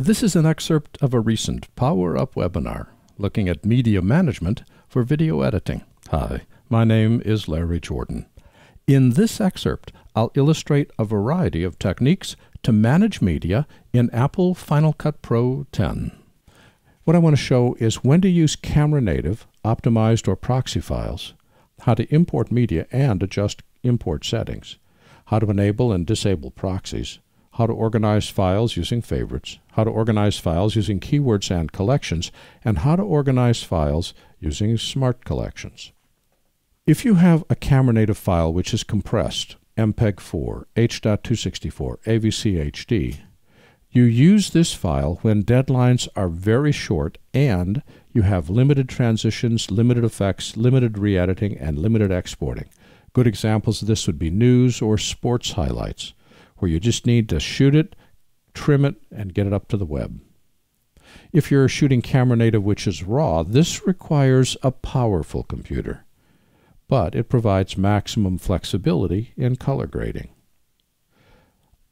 This is an excerpt of a recent PowerUp webinar looking at media management for video editing. Hi, my name is Larry Jordan. In this excerpt, I'll illustrate a variety of techniques to manage media in Apple Final Cut Pro X. What I want to show is when to use camera-native, optimized, or proxy files, how to import media and adjust import settings, how to enable and disable proxies, how to organize files using favorites, how to organize files using keywords and collections, and how to organize files using smart collections. If you have a camera-native file which is compressed, MPEG-4, H.264, AVCHD, you use this file when deadlines are very short and you have limited transitions, limited effects, limited re-editing, and limited exporting. Good examples of this would be news or sports highlights, where you just need to shoot it, trim it, and get it up to the web. If you're shooting camera native, which is RAW, this requires a powerful computer, but it provides maximum flexibility in color grading.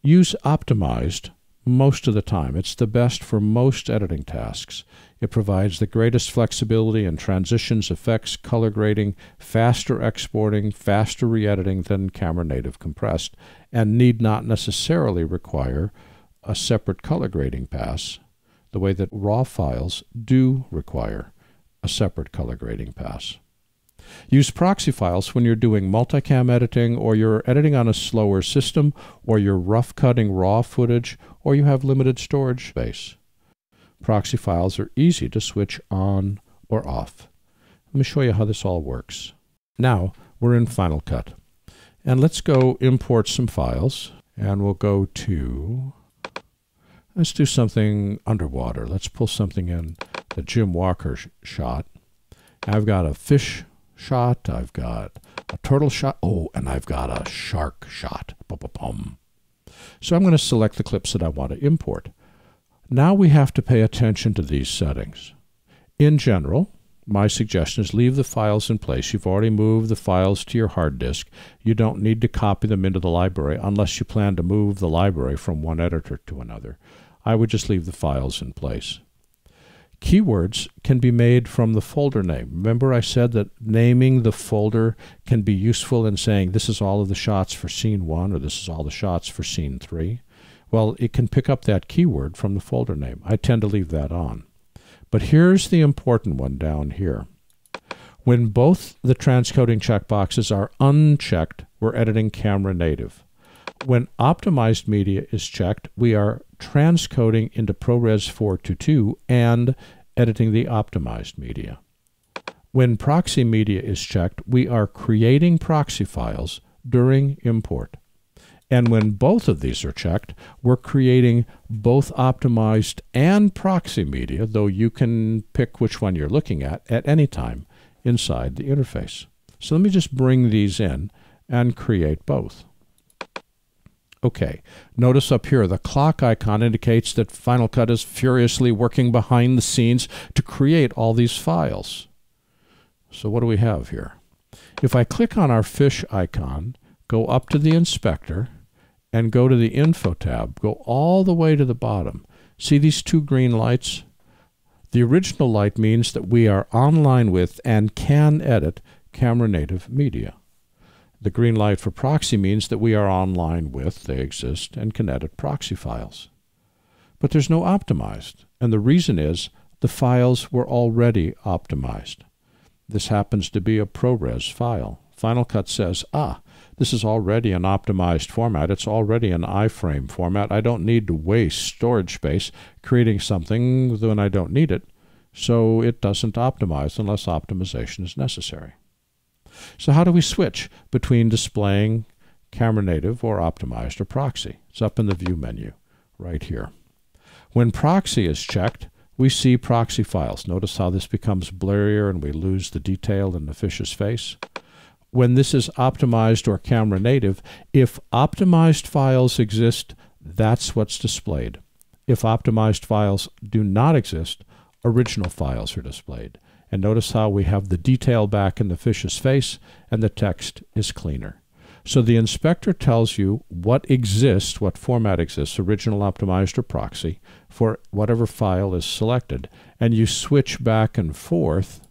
Use optimized most of the time. It's the best for most editing tasks. It provides the greatest flexibility in transitions, effects, color grading, faster exporting, faster re-editing than camera native compressed, and need not necessarily require a separate color grading pass, the way that RAW files do require a separate color grading pass. Use proxy files when you're doing multicam editing, or you're editing on a slower system, or you're rough cutting raw footage, or you have limited storage space. Proxy files are easy to switch on or off. Let me show you how this all works. Now we're in Final Cut. And let's go import some files, and we'll go to, let's do something underwater. Let's pull something in the Jim Walker shot. I've got a fish shot, I've got a turtle shot, oh, and I've got a shark shot. Ba-ba-bum. So I'm going to select the clips that I want to import. Now we have to pay attention to these settings. In general, my suggestion is leave the files in place. You've already moved the files to your hard disk. You don't need to copy them into the library unless you plan to move the library from one editor to another. I would just leave the files in place. Keywords can be made from the folder name. Remember I said that naming the folder can be useful in saying this is all of the shots for scene 1 or this is all the shots for scene 3. Well, it can pick up that keyword from the folder name. I tend to leave that on. But here's the important one down here. When both the transcoding checkboxes are unchecked, we're editing camera native. When optimized media is checked, we are transcoding into ProRes 422 and editing the optimized media. When proxy media is checked, we are creating proxy files during import. And when both of these are checked, we're creating both optimized and proxy media, though you can pick which one you're looking at any time inside the interface. So let me just bring these in and create both. Okay, notice up here the clock icon indicates that Final Cut is furiously working behind the scenes to create all these files. So what do we have here? If I click on our fish icon, go up to the inspector, and go to the info tab, go all the way to the bottom. See these two green lights? The original light means that we are online with and can edit camera native media. The green light for proxy means that we are online with, they exist, and can edit proxy files. But there's no optimized, and the reason is the files were already optimized. This happens to be a ProRes file. Final Cut says, ah, this is already an optimized format. It's already an iframe format. I don't need to waste storage space creating something when I don't need it, so it doesn't optimize unless optimization is necessary. So how do we switch between displaying camera native or optimized or proxy? It's up in the view menu right here. When proxy is checked, we see proxy files. Notice how this becomes blurrier and we lose the detail in the fish's face. When this is optimized or camera native, if optimized files exist, that's what's displayed. If optimized files do not exist, original files are displayed. And notice how we have the detail back in the fish's face and the text is cleaner. So the inspector tells you what exists, what format exists, original, optimized, or proxy, for whatever file is selected. And you switch back and forth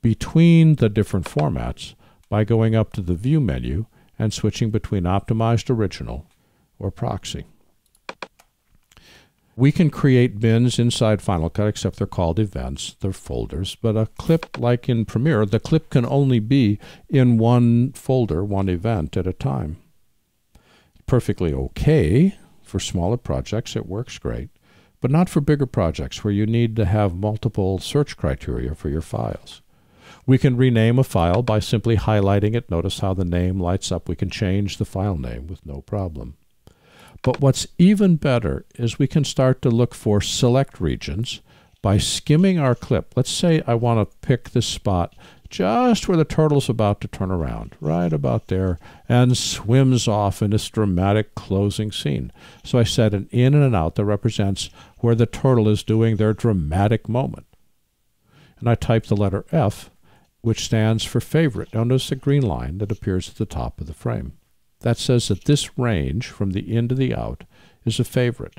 between the different formats by going up to the View menu and switching between optimized, original, or proxy. We can create bins inside Final Cut, except they're called events, they're folders. But a clip, like in Premiere, the clip can only be in one folder, one event at a time. Perfectly okay for smaller projects, it works great, but not for bigger projects where you need to have multiple search criteria for your files. We can rename a file by simply highlighting it. Notice how the name lights up. We can change the file name with no problem. But what's even better is we can start to look for select regions by skimming our clip. Let's say I want to pick this spot just where the turtle's about to turn around, right about there, and swims off in this dramatic closing scene. So I set an in and an out that represents where the turtle is doing their dramatic moment. And I type the letter F, which stands for favorite. Now notice the green line that appears at the top of the frame. That says that this range, from the in to the out, is a favorite.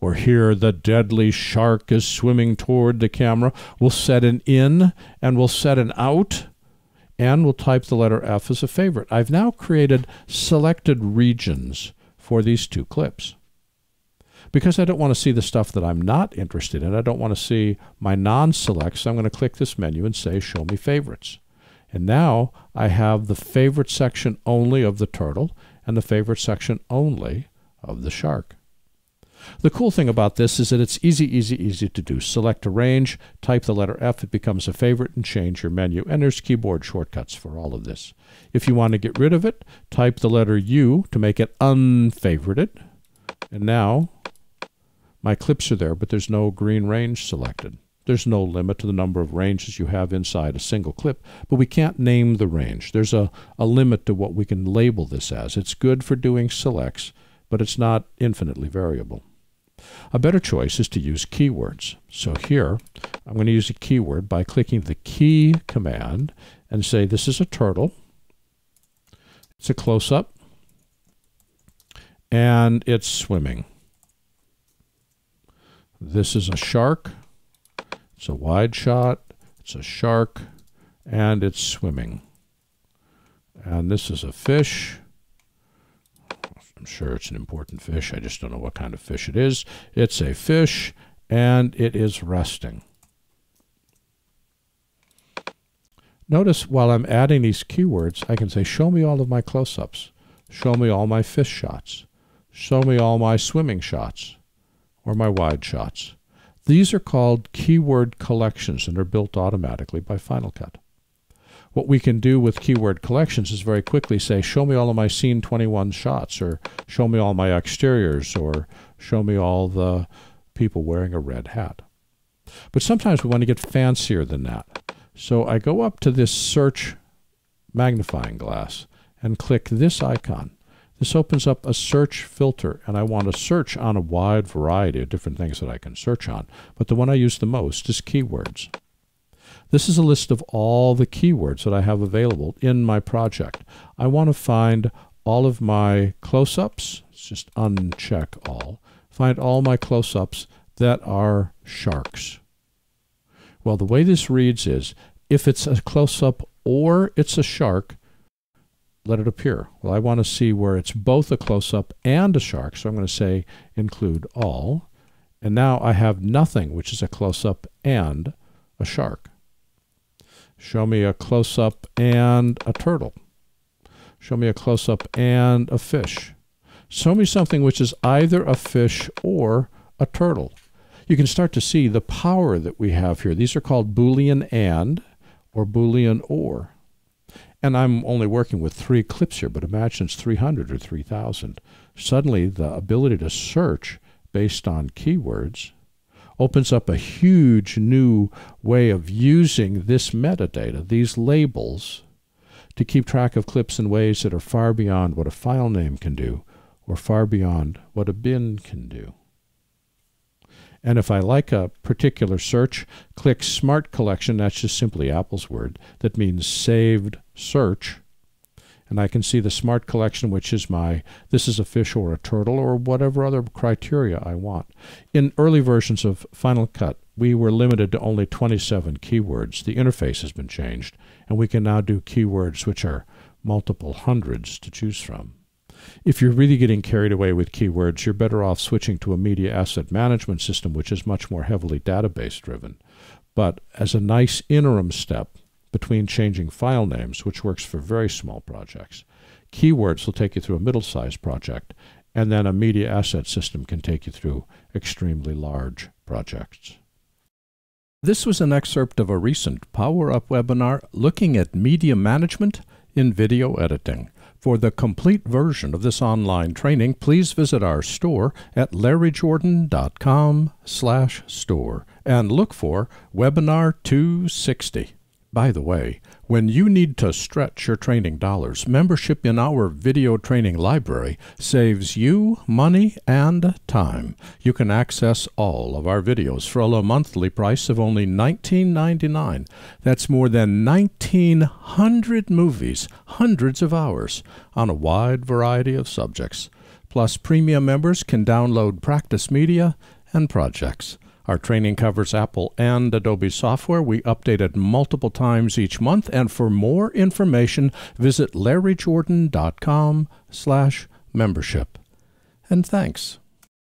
Or here, the deadly shark is swimming toward the camera. We'll set an in, and we'll set an out, and we'll type the letter F as a favorite. I've now created selected regions for these two clips. Because I don't want to see the stuff that I'm not interested in, I don't want to see my non-selects, so I'm going to click this menu and say, show me favorites. And now I have the favorite section only of the turtle and the favorite section only of the shark. The cool thing about this is that it's easy to do. Select a range, type the letter F, it becomes a favorite, and change your menu. And there's keyboard shortcuts for all of this. If you want to get rid of it, type the letter U to make it unfavorited. And now my clips are there, but there's no green range selected. There's no limit to the number of ranges you have inside a single clip, but we can't name the range. There's a limit to what we can label this as. It's good for doing selects, but it's not infinitely variable. A better choice is to use keywords. So here, I'm going to use a keyword by clicking the key command and say this is a turtle. It's a close-up, and it's swimming. This is a shark. It's a wide shot, it's a shark, and it's swimming. And this is a fish. I'm sure it's an important fish. I just don't know what kind of fish it is. It's a fish, and it is resting. Notice while I'm adding these keywords, I can say, show me all of my close-ups. Show me all my fish shots. Show me all my swimming shots or my wide shots. These are called keyword collections and are built automatically by Final Cut. What we can do with keyword collections is very quickly say, show me all of my scene 21 shots, or show me all my exteriors, or show me all the people wearing a red hat. But sometimes we want to get fancier than that. So I go up to this search magnifying glass and click this icon. This opens up a search filter, and I want to search on a wide variety of different things that I can search on. But the one I use the most is keywords. This is a list of all the keywords that I have available in my project. I want to find all of my close-ups. Let's just uncheck all. Find all my close-ups that are sharks. Well, the way this reads is, if it's a close-up or it's a shark, let it appear. Well, I want to see where it's both a close-up and a shark, so I'm going to say include all. And now I have nothing which is a close-up and a shark. Show me a close-up and a turtle. Show me a close-up and a fish. Show me something which is either a fish or a turtle. You can start to see the power that we have here. These are called Boolean and or Boolean or. And I'm only working with 3 clips here, but imagine it's 300 or 3,000. Suddenly, the ability to search based on keywords opens up a huge new way of using this metadata, these labels, to keep track of clips in ways that are far beyond what a file name can do or far beyond what a bin can do. And if I like a particular search, click Smart Collection. That's just simply Apple's word. That means saved search. and I can see the Smart Collection, which is my, this is a fish or a turtle or whatever other criteria I want. In early versions of Final Cut, we were limited to only 27 keywords. The interface has been changed, and we can now do keywords which are multiple hundreds to choose from. If you're really getting carried away with keywords, you're better off switching to a media asset management system, which is much more heavily database driven. But as a nice interim step between changing file names, which works for very small projects, keywords will take you through a middle-sized project, and then a media asset system can take you through extremely large projects. This was an excerpt of a recent PowerUp webinar looking at media management in video editing. For the complete version of this online training, please visit our store at LarryJordan.com/store and look for Webinar 260. By the way, when you need to stretch your training dollars, membership in our video training library saves you money and time. You can access all of our videos for a monthly price of only $19.99. That's more than 1,900 movies, hundreds of hours, on a wide variety of subjects. Plus, premium members can download practice media and projects. Our training covers Apple and Adobe software. We update it multiple times each month. And for more information, visit LarryJordan.com/membership. And thanks.